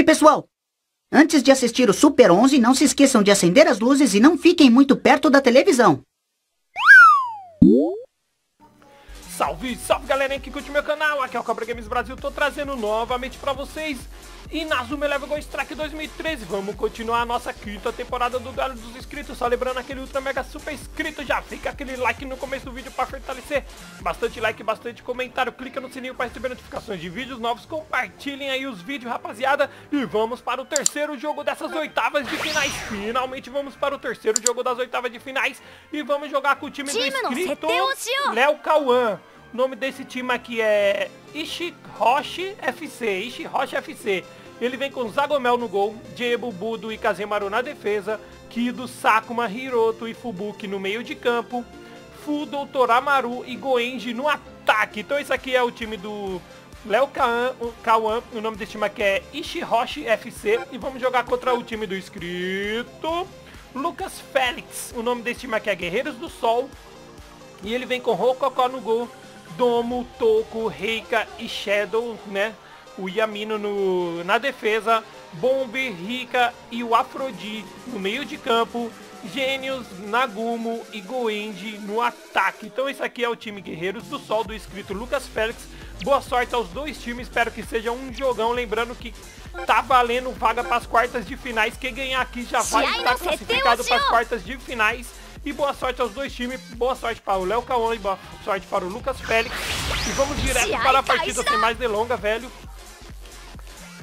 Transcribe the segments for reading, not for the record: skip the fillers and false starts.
Oi, pessoal! Antes de assistir o Super 11, não se esqueçam de acender as luzes e não fiquem muito perto da televisão. Salve, salve galerinha que curte meu canal, aqui é o Cobra Games Brasil, tô trazendo novamente pra vocês Inazuma Eleven GO Strikers 2013. Vamos continuar a nossa quinta temporada do Duelo dos Inscritos, só lembrando aquele ultra mega super inscrito, já fica aquele like no começo do vídeo pra fortalecer, bastante like, bastante comentário, clica no sininho pra receber notificações de vídeos novos, compartilhem aí os vídeos, rapaziada, e vamos para o terceiro jogo dessas oitavas de finais. Finalmente vamos para o terceiro jogo das oitavas de finais e vamos jogar com o time do inscrito Léo Kawan. O nome desse time aqui é Ishirochi FC, Ele vem com Zagomel no gol, Diego, Budo e Kazemaru na defesa, Kido, Sakuma, Hiroto e Fubuki no meio de campo, Fudo, Toramaru e Goenji no ataque. Então esse aqui é o time do Léo Kawan, o nome desse time aqui é Ishirochi FC e vamos jogar contra o time do inscrito Lucas Félix. O nome desse time aqui é Guerreiros do Sol e ele vem com Rokoko no gol, Domo, Toco, Reika e Shadow, né? O Yamino na defesa, Bomb, Rika e o Afrodite no meio de campo, Gênios, Nagumo e Goenji no ataque. Então esse aqui é o time Guerreiros do Sol do inscrito Lucas Félix. Boa sorte aos dois times, espero que seja um jogão. Lembrando que tá valendo vaga para as quartas de finais. Quem ganhar aqui já vai estar classificado para as quartas de finais. E boa sorte aos dois times, boa sorte para o Léo Kawan e boa sorte para o Lucas Félix. E vamos direto para a partida sem mais delonga, velho.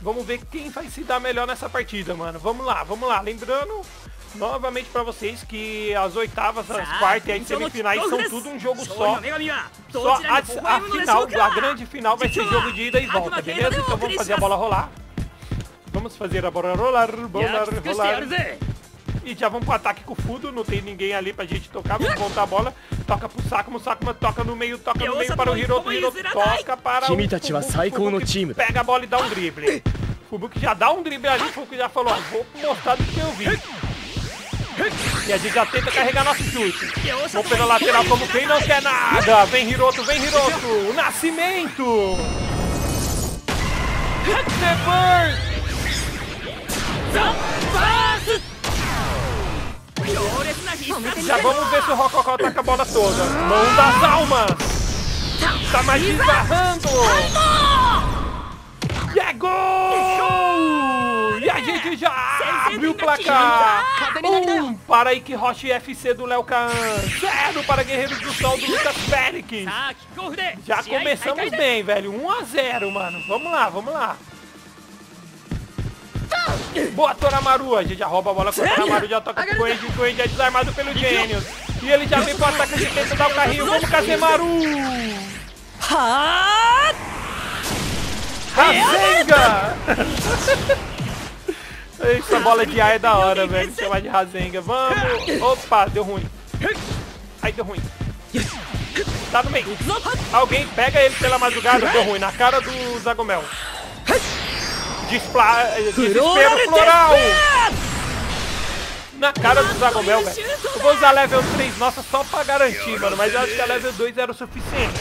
Vamos ver quem vai se dar melhor nessa partida, mano. Vamos lá, vamos lá. Lembrando novamente pra vocês que as oitavas, as quartas e as semifinais são tudo um jogo só. Só a final, a grande final vai ser jogo de ida e volta, beleza? Então vamos fazer a bola rolar. Vamos fazer a bola rolar, rolar. E já vamos pro ataque com o Fudo, não tem ninguém ali pra gente tocar, vamos voltar a bola. Toca pro Sakuma, Sakuma toca no meio para o Hiroto, Hiroto toca para o Fubuki, pega a bola e dá um drible. Fubuki já dá um drible ali, Fubuki já falou, ó, vou mostrar do que eu vi. E a gente já tenta carregar nosso chute. Vamos pela lateral como quem não quer nada. Vem Hiroto, Nascimento. Já vamos ver se o Rokoko ataca a bola toda. Mão das almas! Tá mais desbarrando! E é gol! E a gente já abriu o placar! 1 para Ishirochi FC do Léo Kawan, 0 para Guerreiros do Sol do Lucas Félix. Já começamos bem, velho. 1-0, mano. Vamos lá, vamos lá. Boa, Toramaru, a gente já rouba a bola com o Toramaru, já toca pro Goenji, o Goenji é desarmado pelo Gênios. E ele já vem pro ataque de tenta dar o carrinho, vamos Kazemaru! Rasenga! Essa bola de ar é da hora, velho, chamar de Rasenga, vamos! Opa, deu ruim. Aí deu ruim. Tá no meio. Alguém pega ele pela madrugada, deu ruim, na cara do Zagomel. Desespero floral! Na cara do Zagomel, velho. Eu vou usar level 3, nossa, só pra garantir, mano. Mas eu acho que a level 2 era o suficiente.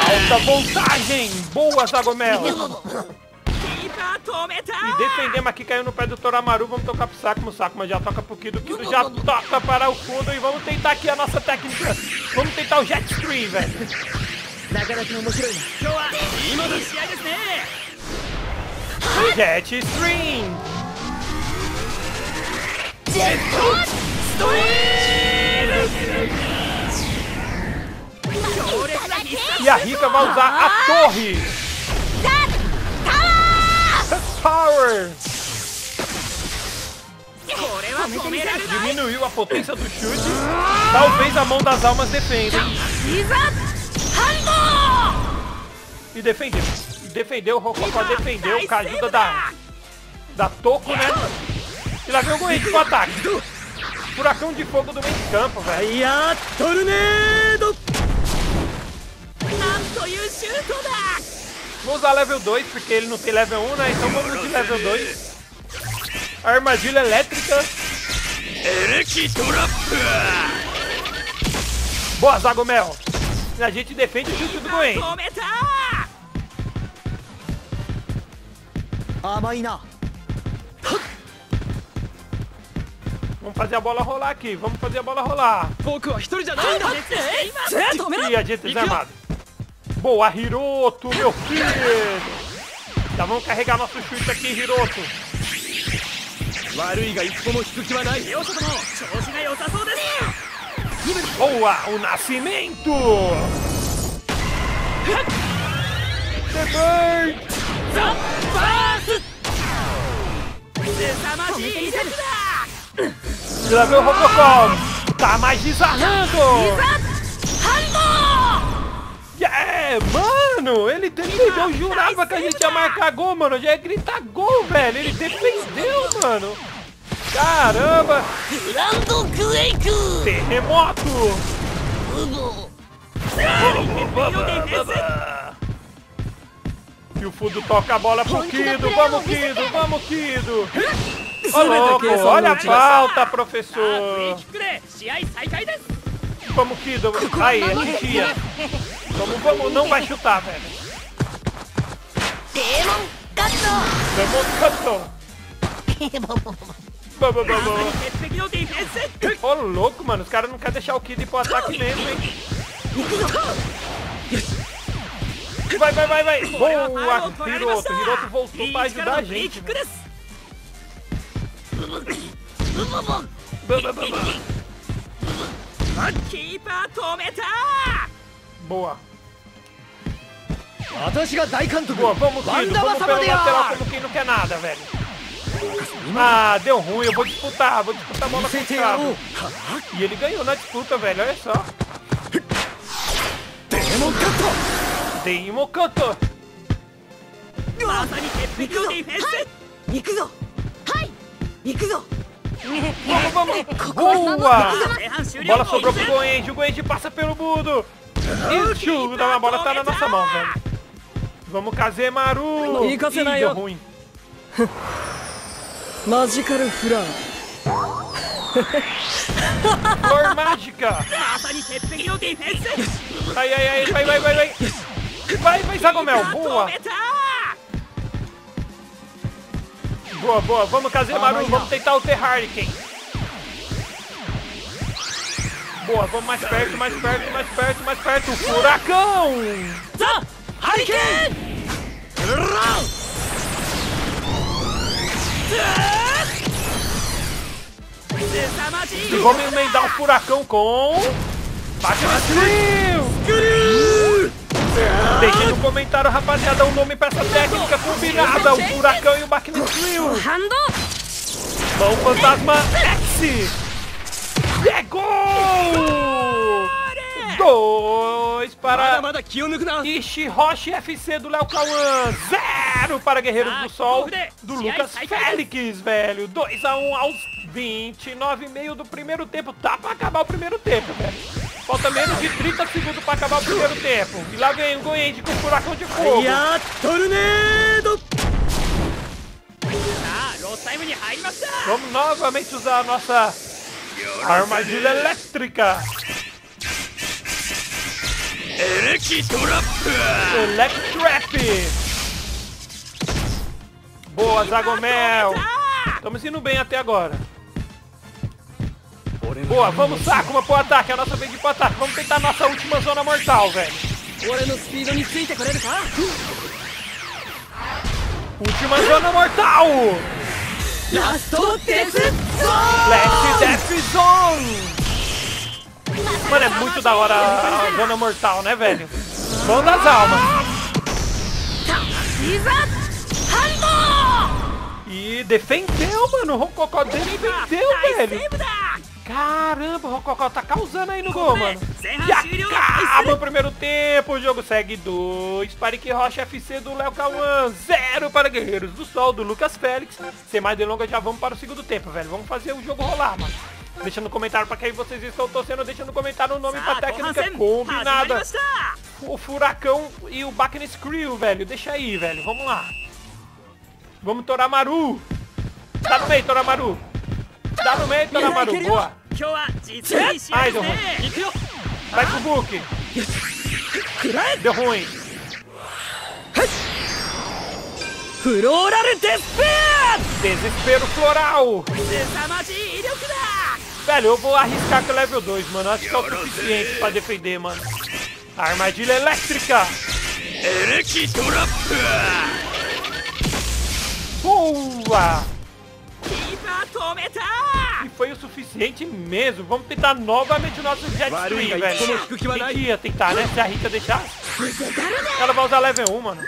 Alta voltagem! Boa, Zagomel! E defendemos aqui, caiu no pé do Toramaru. Vamos tocar pro Sakuma, Sakuma já toca pro Kido, Kido já toca para o fundo. E vamos tentar aqui a nossa técnica. Vamos tentar o Jet Stream, velho. Jet Stream! E a Rika vai usar a torre! Power! Diminuiu a potência do chute. Talvez a mão das almas defenda. E defendeu. Defendeu, o Rokoko defendeu com a ajuda da Toco, né? E lá vem o Goenji com o ataque. Furacão de fogo do meio de campo, velho. Tornado! Vou usar level 2, porque ele não tem level 1, né? Então vamos de level 2. Armadilha elétrica. Boa, Zagomel! A gente defende o chute do Goenji. Vamos fazer a bola rolar aqui, vamos fazer a bola rolar. E a gente desarmado. Boa, Hiroto, meu filho. Já vamos carregar nosso chute aqui, Hiroto. Boa, o nascimento. Já veio o Robocop. Tá mais desarmando. É, mano, ele defendeu. Eu jurava que a gente ia marcar gol, mano. Já ia gritar gol, velho. Ele defendeu, mano. Caramba. Terremoto. E o Fudo toca a bola pro Kido. Vamos, Kido. Vamos, Kido. Ô, louco, olha a falta, professor. Vamos, Kido. Aí, é titia. Vamos, não vai chutar, velho. Demon Captor. Ô, louco, mano. Os caras não querem deixar o Kido ir pro ataque mesmo, hein. Vai, vai, vai, vai. Boa, Hiroto. Hiroto voltou pra ajudar a gente, velho. Boa. Boa, vamos, Kido. Vamos pelo lateral como quem não quer nada, velho. Ah, deu ruim. Eu vou disputar. Vou disputar a bola com o Thiago. E ele ganhou na disputa, velho. Olha só. Demon Cantor. Vamos! Boa! Bola sobrou pro Goenji, o Goenji passa pelo Budo! Isso! A bola tá na nossa mão, velho! Vamos, Kazemaru! Ih, deu ruim! Magical Flan! Flor mágica! Ai, ai, ai! Vai, vai, vai, vai! Vai, vai, Zagomel! Boa! Boa, boa. Vamos, Kazemaru. Vamos tentar o T-Hurricane. Boa, vamos mais perto, mais perto, mais perto, mais perto. Furacão! Hurricane! E vamos emendar o furacão com... Baixa Brasil! Deixem no comentário, rapaziada, o nome pra essa técnica combinada, o furacão e o Backness Drill. Mão Fantasma X. E é gol! 2 para Ishirochi FC do Léo Kawan. 0 para Guerreiros do Sol do Lucas Félix, velho. 2-1 aos 29,5 do primeiro tempo. Tá pra acabar o primeiro tempo, velho. Falta menos de 30 segundos para acabar o primeiro tempo. E lá vem o Goenji com o furacão de fogo. Vamos novamente usar a nossa armadilha elétrica. Electrap. Boa, Zagomel. Estamos indo bem até agora. Boa, vamos, Sakuma, pro ataque. É a nossa vez de ir pro ataque. Vamos tentar a nossa última zona mortal, velho. Última zona mortal. Last Death Zone. Mano, é muito da hora a zona mortal, né, velho? Bom das almas. E defendeu, mano. O Rococó defendeu, velho. Caramba, o Rococó tá causando aí no gol, mano. E acaba o primeiro tempo. O jogo segue 2 para Ishirochi FC do Léo Kawan, 0 para Guerreiros do Sol do Lucas Félix. Sem mais delongas, já vamos para o segundo tempo, velho. Vamos fazer o jogo rolar, mano. Deixa no comentário pra quem vocês estão torcendo. Deixa no comentário o nome pra técnica combinada. O Furacão e o Backness Crew, velho. Deixa aí, velho. Vamos lá. Vamos, Toramaru. Tá no meio, Toramaru. Dá no meio, Toramaru, boa. Ai, deu ruim. Vai pro Book. Deu ruim. Desespero floral! Velho, eu vou arriscar com o level 2, mano. Acho que é o suficiente pra defender, mano. Armadilha elétrica! Boa! E foi o suficiente mesmo. Vamos tentar novamente o nosso Jet Stream, velho. Tem que ia tentar, né? Se a Rita deixar. Ela vai usar level 1, mano.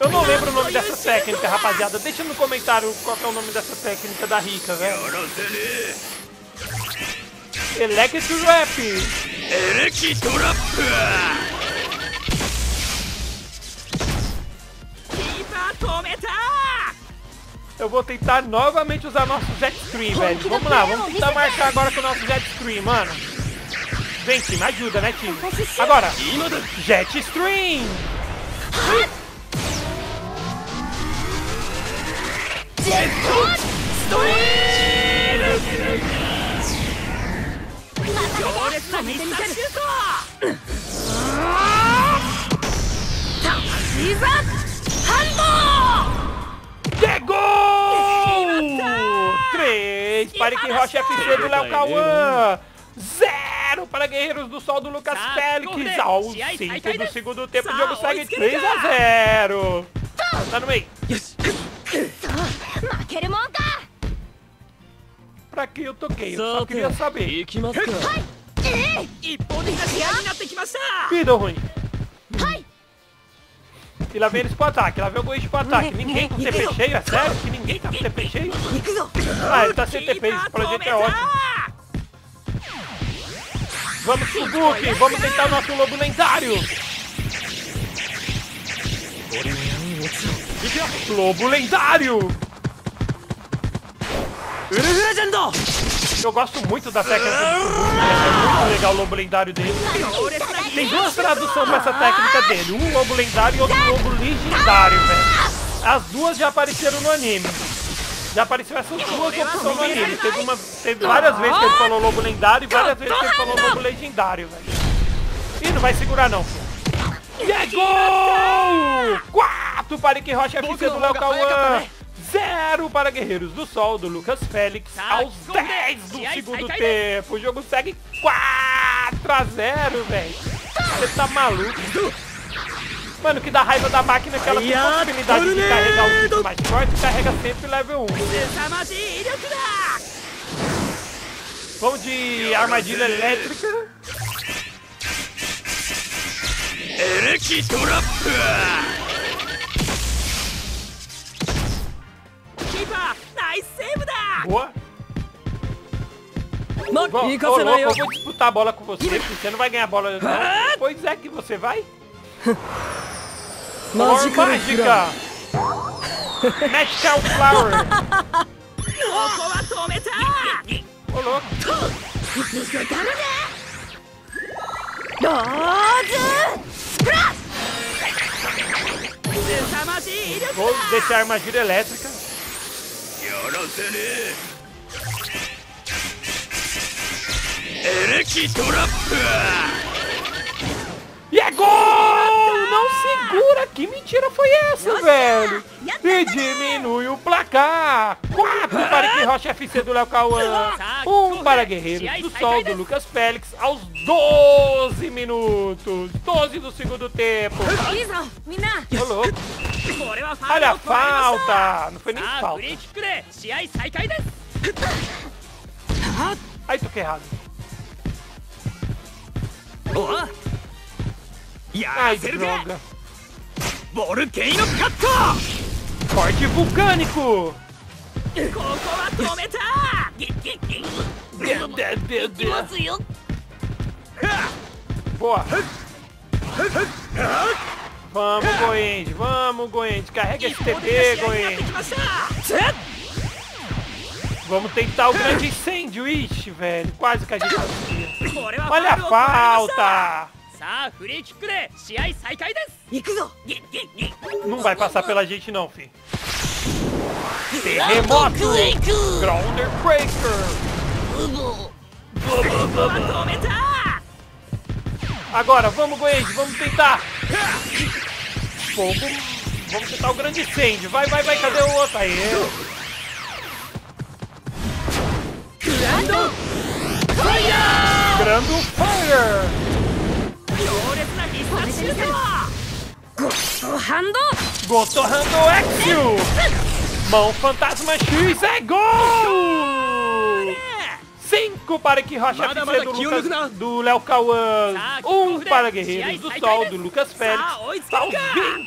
Eu não lembro o nome dessa técnica, rapaziada. Deixa no comentário qual é o nome dessa técnica da Rika, velho. Electro Rap. Eu vou tentar novamente usar nosso Jet Stream, velho. Vamos lá, vamos tentar marcar agora com o nosso Jet Stream, mano. Vem, time, ajuda, né, time? Agora, Jet Stream. Chegou! 3 para Ishirochi FC do Léo Kawan. 0 para Guerreiros do Sol do Lucas Félix. Ao 5 do segundo tempo, o jogo segue 3-0. Tá no meio. Pra que eu toquei? Eu só queria saber. Vida ruim. E lá vem eles pro ataque, lá vem o Goichi pro ataque. Ninguém com TP cheio, é sério? Que ninguém tá com TP cheio? Ah, ele tá sem TP, isso pra gente é ótimo. Vamos, Subuki, vamos tentar o nosso lobo lendário. Lobo lendário! Eu gosto muito da técnica do Subuki, é muito legal o lobo lendário dele. Tem duas traduções pra essa técnica dele, um lobo lendário e outro lobo legendário, velho. As duas já apareceram no anime. Já apareceu essas duas opções no anime. Teve várias vezes que ele falou lobo lendário e várias vezes que ele falou lobo legendário, velho. Ih, não vai segurar não, filho. E é gol! 4 para Ishirochi FC do Léo Kawan. 0 para Guerreiros do Sol do Lucas Félix. Aos 10 do segundo tempo. O jogo segue 4-0, velho. Você tá maluco? Mano, que dá raiva da máquina que ela tem a possibilidade de carregar o tipo mais forte e carrega sempre level 1. Vamos de armadilha elétrica. Boa. Bom, eu vou disputar a bola com você, porque você não vai ganhar a bola não. Pois é que você vai. Mágica! Magical Flower! Ô louco! Vou deixar a armadilha elétrica. E é gol! Não segura! Que mentira foi essa, velho? E diminui o placar! 4 para Ishirochi FC do Léo Kawan. 1 para Guerreiros do Sol do Lucas Félix aos 12 minutos. 12 do segundo tempo. Ô louco! Olha a falta! Não foi nem falta. Ai, toquei errado. Ai, droga. Corte vulcânico. Boa. Vamos, Goenji. Vamos, Goenji. Carrega esse TP, Goenji. Vamos tentar o grande incêndio. Ixi, velho. Quase que a gente conseguia. Olha a falta. Não vai passar pela gente não, filho. Terremoto! Grounder Breaker! Agora, vamos, Goenji, vamos tentar. Pouco. Vamos tentar o grande incêndio. Vai, vai, vai. Cadê o outro? Aí. Grando Fire! Grando Fire! Goto Hando Exil! Mão Fantasma X é gol! 5 para Ishirochi FC do Lucas, do Léo Kawan, 1 para Guerreiros do Sol, do Lucas Félix. Aos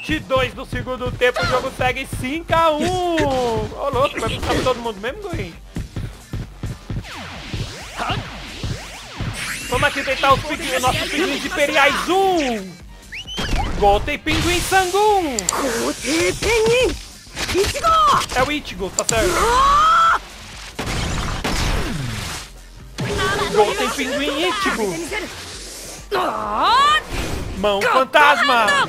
22 do segundo tempo, o jogo segue 5 a 1. Ô louco, vai buscar todo mundo mesmo, Goin? Vamos aqui tentar o nosso pinguim de Imperiais 1. Gotei Pinguim Sangun. Gotei Pinguim Ichigo. É o Ichigo, tá certo. Gotei Pinguim Ichigo. Mão Fantasma.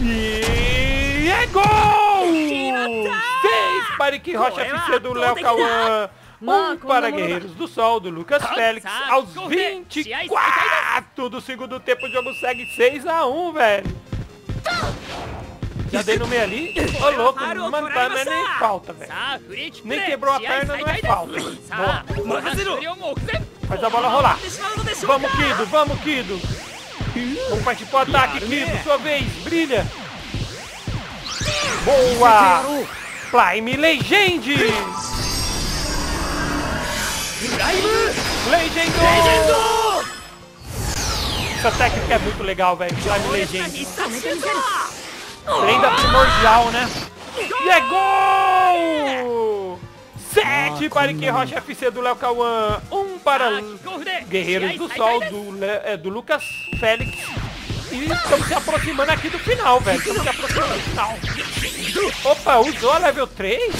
E é gol! 6 para Ishirochi FC do Léo Kawan. 1 para Guerreiros do Sol, do Lucas Félix. Aos 24 do segundo tempo, o jogo segue 6 a 1, velho. Já dei no meio ali. Ô louco, não é nem falta, velho. Nem quebrou a perna, não é falta. Boa. Faz a bola rolar. Vamos, Kido, vamos, Kido. Vamos partir pro ataque, Kido. Sua vez, brilha. Boa. Prime Legend. Legendo! Essa técnica é muito legal, velho. Slime Legend. Ainda primordial, né? E é gol! 7 para Ishirochi FC do Léo Kawan. 1 para Guerreiros do Sol, do Lucas Félix. E estamos se aproximando aqui do final, velho. Estamos se aproximando do final. Opa, usou a level 3?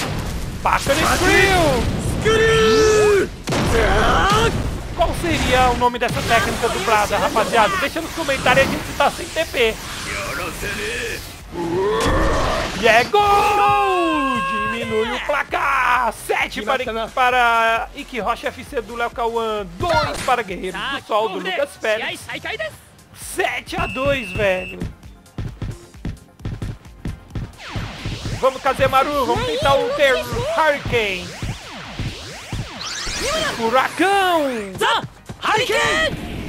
Bacana Skrill! Qual seria o nome dessa técnica dublada, rapaziada? Deixa nos comentários, a gente tá sem TP. E é gol! Diminui o placar. 7 para Ishirochi FC do Léo Kawan. 2 para Guerreiros do Sol, do Lucas Félix. 7 a 2, velho. Vamos, Kazemaru, vamos tentar o Hurricane. Furacão! Hurricane!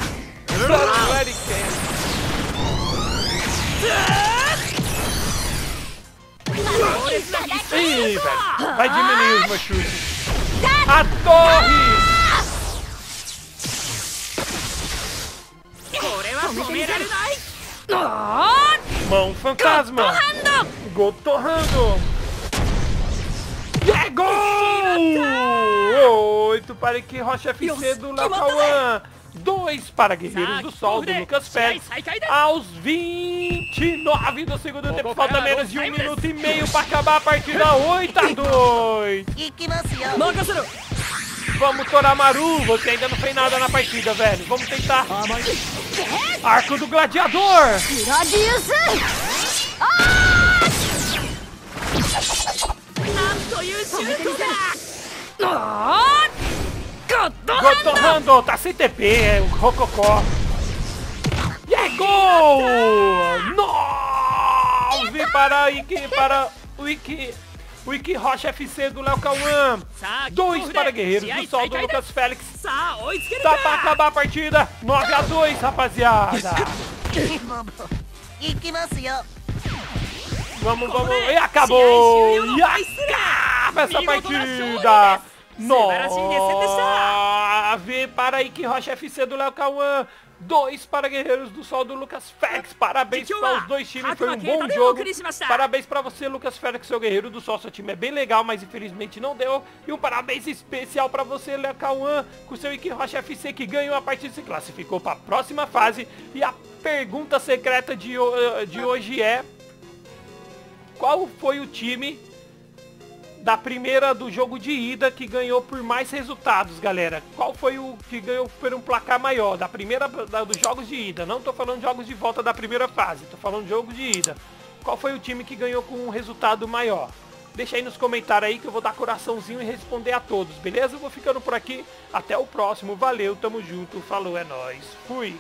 Ih, velho! Vai diminuir os meus chutes! A torre! Mão Fantasma! Gotorrando! É gol! 8 para Ishirochi FC do Léo Kawan. 2 para Guerreiros do Sol, do Lucas Félix. Aos 29 do segundo tempo, falta menos de 1 minuto e meio para acabar a partida. 8 a 2. Vamos, Toramaru, você ainda não fez nada na partida, velho. Vamos tentar. Arco do Gladiador. Gotorrando, tá sem TP, é o Rococó. E é gol! 9 para o Ishirochi FC do Léo Kawan. 2 para Guerreiros do Sol, do Lucas Félix. Tá pra acabar a partida. 9 a 2, rapaziada. Vamos, vamos. E acabou! E acaba essa partida! 9 para Ishirochi FC do Léo Kawan. 2 para Guerreiros do Sol, do Lucas Félix. Parabéns para os dois times, foi um bom jogo. Parabéns para você, Lucas Félix, seu Guerreiro do Sol. Seu time é bem legal, mas infelizmente não deu. E um parabéns especial para você, Léo Kawan, com seu Ishirochi FC, que ganhou a partida e se classificou para a próxima fase. E a pergunta secreta de hoje é: qual foi o time da primeira do jogo de ida que ganhou por mais resultados, galera? Qual foi o que ganhou por um placar maior? Da primeira dos jogos de ida. Não tô falando de jogos de volta da primeira fase. Tô falando de jogo de ida. Qual foi o time que ganhou com um resultado maior? Deixa aí nos comentários aí que eu vou dar coraçãozinho e responder a todos, beleza? Eu vou ficando por aqui. Até o próximo. Valeu, tamo junto. Falou, é nóis. Fui.